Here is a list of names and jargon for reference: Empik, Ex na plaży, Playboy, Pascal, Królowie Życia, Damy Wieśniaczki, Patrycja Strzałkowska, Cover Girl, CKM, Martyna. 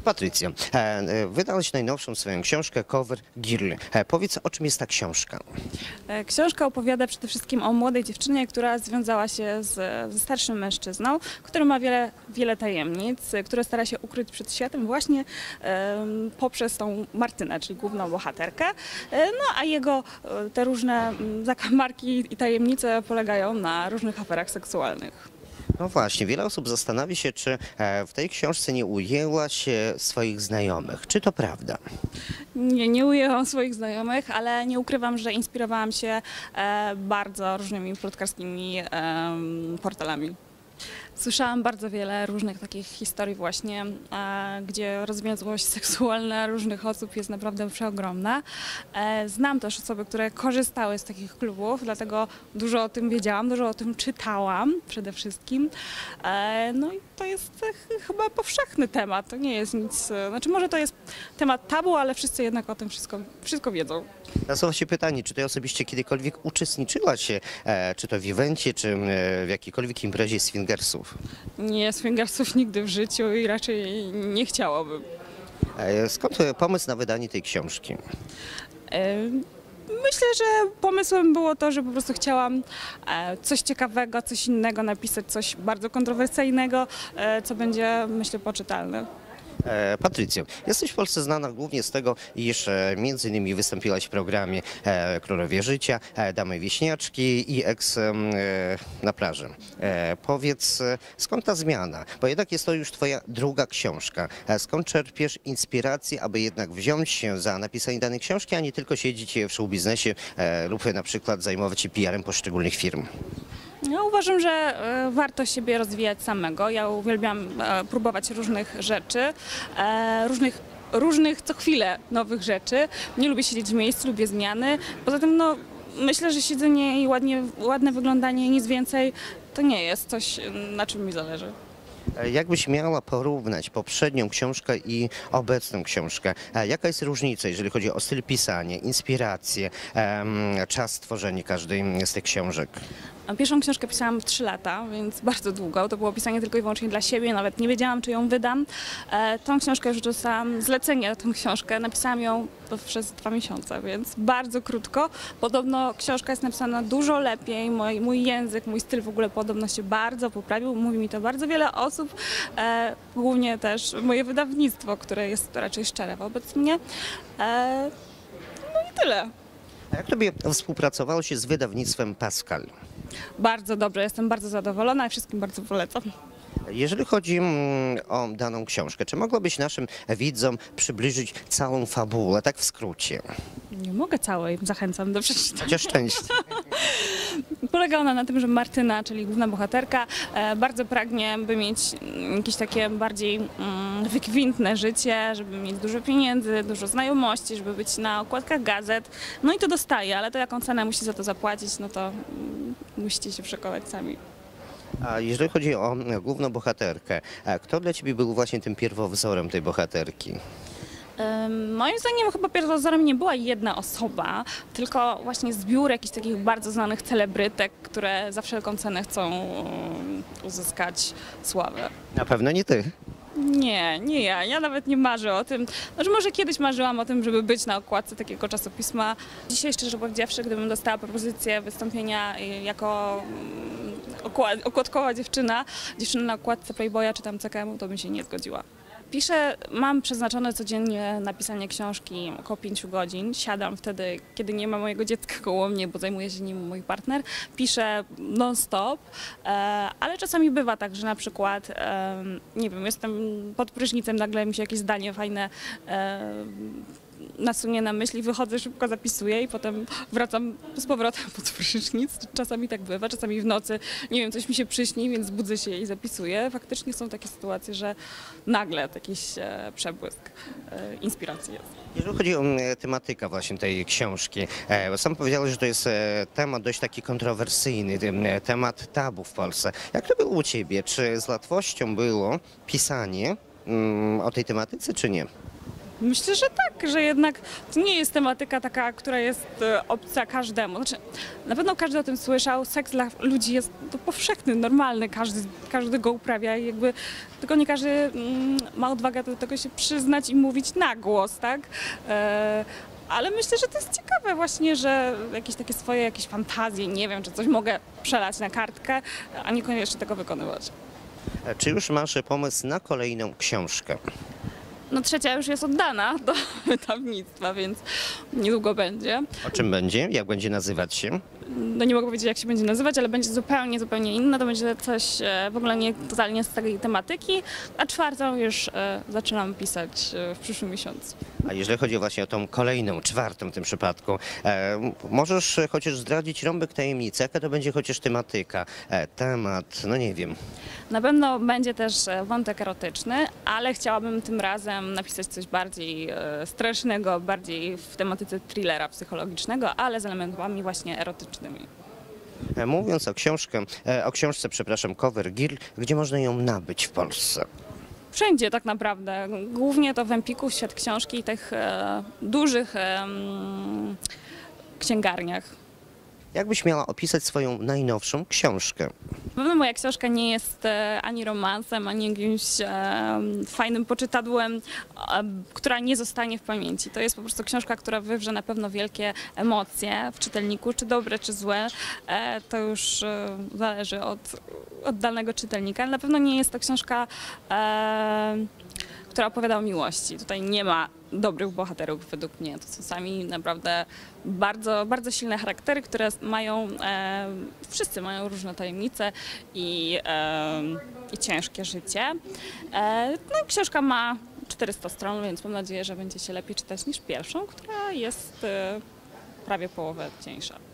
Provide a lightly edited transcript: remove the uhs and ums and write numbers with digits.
Patrycja, wydałeś najnowszą swoją książkę Cover Girl. Powiedz, o czym jest ta książka? Książka opowiada przede wszystkim o młodej dziewczynie, która związała się ze starszym mężczyzną, który ma wiele tajemnic, które stara się ukryć przed światem właśnie poprzez tą Martynę, czyli główną bohaterkę. No a jego te różne zakamarki i tajemnice polegają na różnych aferach seksualnych. No właśnie, wiele osób zastanawia się, czy w tej książce nie ujęłaś swoich znajomych. Czy to prawda? Nie, nie ujęłam swoich znajomych, ale nie ukrywam, że inspirowałam się bardzo różnymi plotkarskimi portalami. Słyszałam bardzo wiele różnych takich historii właśnie, gdzie rozwiązłość seksualna różnych osób jest naprawdę przeogromna. Znam też osoby, które korzystały z takich klubów, dlatego dużo o tym wiedziałam, dużo o tym czytałam przede wszystkim. No i to jest chyba powszechny temat, to nie jest nic, znaczy może to jest temat tabu, ale wszyscy jednak o tym wszystko wiedzą. Nasuwa się pytanie, czy ty osobiście kiedykolwiek uczestniczyłaś, czy to w evencie, czy w jakiejkolwiek imprezie swingersów? Nie, swingersów nigdy w życiu i raczej nie chciałabym. Skąd pomysł na wydanie tej książki? Myślę, że pomysłem było to, że po prostu chciałam coś ciekawego, coś innego napisać, coś bardzo kontrowersyjnego, co będzie, myślę, poczytalne. Patrycjo, jesteś w Polsce znana głównie z tego, iż między innymi wystąpiłaś w programie Królowie Życia, Damy Wieśniaczki i Ex na plaży. Powiedz, skąd ta zmiana? Bo jednak jest to już twoja druga książka. Skąd czerpiesz inspirację, aby jednak wziąć się za napisanie danej książki, a nie tylko siedzieć w showbiznesie lub na przykład zajmować się PR-em poszczególnych firm? Ja uważam, że warto siebie rozwijać samego. Ja uwielbiam próbować różnych rzeczy, różnych co chwilę nowych rzeczy. Nie lubię siedzieć w miejscu, lubię zmiany. Poza tym no, myślę, że siedzenie i ładne wyglądanie, nic więcej, to nie jest coś, na czym mi zależy. Jakbyś miała porównać poprzednią książkę i obecną książkę, jaka jest różnica, jeżeli chodzi o styl pisania, inspirację, czas tworzenia każdej z tych książek? Pierwszą książkę pisałam w 3 lata, więc bardzo długo. To było pisanie tylko i wyłącznie dla siebie, nawet nie wiedziałam, czy ją wydam. Tą książkę już dostałam zlecenie na tę książkę, napisałam ją przez 2 miesiące, więc bardzo krótko. Podobno książka jest napisana dużo lepiej, mój język, mój styl w ogóle podobno się bardzo poprawił, mówi mi to bardzo wiele osób, głównie też moje wydawnictwo, które jest raczej szczere wobec mnie. No i tyle. A jak tobie współpracowało się z wydawnictwem Pascal? Bardzo dobrze, jestem bardzo zadowolona i wszystkim bardzo polecam. Jeżeli chodzi o daną książkę, czy mogłabyś naszym widzom przybliżyć całą fabułę, tak w skrócie? Nie mogę całej, zachęcam do przeczytania. Chociaż część. Polega ona na tym, że Martyna, czyli główna bohaterka, bardzo pragnie, by mieć jakieś takie bardziej wykwintne życie, żeby mieć dużo pieniędzy, dużo znajomości, żeby być na okładkach gazet. No i to dostaje, ale to jaką cenę musi za to zapłacić, no to musicie się przekonać sami. A jeżeli chodzi o główną bohaterkę, kto dla ciebie był właśnie tym pierwowzorem tej bohaterki? Moim zdaniem chyba pierwowzorem nie była jedna osoba, tylko właśnie zbiór jakichś takich bardzo znanych celebrytek, które za wszelką cenę chcą uzyskać sławę. Na pewno nie ty. Nie, nie ja. Ja nawet nie marzę o tym. Znaczy może kiedyś marzyłam o tym, żeby być na okładce takiego czasopisma. Dzisiaj, szczerze powiedziawszy, gdybym dostała propozycję wystąpienia jako okładkowa dziewczyna na okładce Playboya czy tam CKM-u, to bym się nie zgodziła. Piszę, mam przeznaczone codziennie napisanie książki około 5 godzin. Siadam wtedy, kiedy nie ma mojego dziecka koło mnie, bo zajmuje się nim mój partner. Piszę non-stop, ale czasami bywa tak, że na przykład, nie wiem, jestem pod prysznicem, nagle mi się jakieś zdanie fajne nasunie na myśli, wychodzę, szybko zapisuję i potem wracam z powrotem pod prysznic. Czasami tak bywa, czasami w nocy, nie wiem, coś mi się przyśni, więc budzę się i zapisuję. Faktycznie są takie sytuacje, że nagle jakiś przebłysk inspiracji jest. Jeżeli chodzi o tematykę właśnie tej książki, sam powiedziałeś, że to jest temat dość taki kontrowersyjny, temat tabu w Polsce. Jak to było u ciebie? Czy z łatwością było pisanie o tej tematyce, czy nie? Myślę, że tak, że jednak to nie jest tematyka taka, która jest obca każdemu. Znaczy, na pewno każdy o tym słyszał, seks dla ludzi jest to powszechny, normalny, każdy go uprawia, jakby, tylko nie każdy ma odwagę do tego się przyznać i mówić na głos, tak? Ale myślę, że to jest ciekawe właśnie, że jakieś takie swoje fantazje, nie wiem, czy coś mogę przelać na kartkę, a niekoniecznie tego wykonywać. Czy już masz pomysł na kolejną książkę? No trzecia już jest oddana do wydawnictwa, więc niedługo będzie. O czym będzie? Jak będzie nazywać się? No nie mogę powiedzieć, jak się będzie nazywać, ale będzie zupełnie inna. To będzie coś w ogóle nie totalnie z tej tematyki, a czwartą już zaczynam pisać w przyszłym miesiącu. A jeżeli chodzi właśnie o tą kolejną, czwartą w tym przypadku, możesz chociaż zdradzić rąbek tajemnicy, jaka to będzie chociaż tematyka, temat, no nie wiem. Na pewno będzie też wątek erotyczny, ale chciałabym tym razem napisać coś bardziej strasznego, bardziej w tematyce thrillera psychologicznego, ale z elementami właśnie erotycznymi. Mówiąc o książce, przepraszam, Cover Girl, gdzie można ją nabyć w Polsce? Wszędzie tak naprawdę, głównie to w Empiku, Świat Książki i tych dużych księgarniach. Jak byś miała opisać swoją najnowszą książkę? Na pewno moja książka nie jest ani romansem, ani jakimś fajnym poczytadłem, która nie zostanie w pamięci. To jest po prostu książka, która wywrze na pewno wielkie emocje w czytelniku, czy dobre, czy złe. To już zależy od danego czytelnika. Na pewno nie jest to książka, która opowiada o miłości. Tutaj nie ma dobrych bohaterów według mnie. To są sami naprawdę bardzo silne charaktery, które mają, wszyscy mają różne tajemnice i ciężkie życie. No, książka ma 400 stron, więc mam nadzieję, że będzie się lepiej czytać niż pierwszą, która jest prawie połowę cieńsza.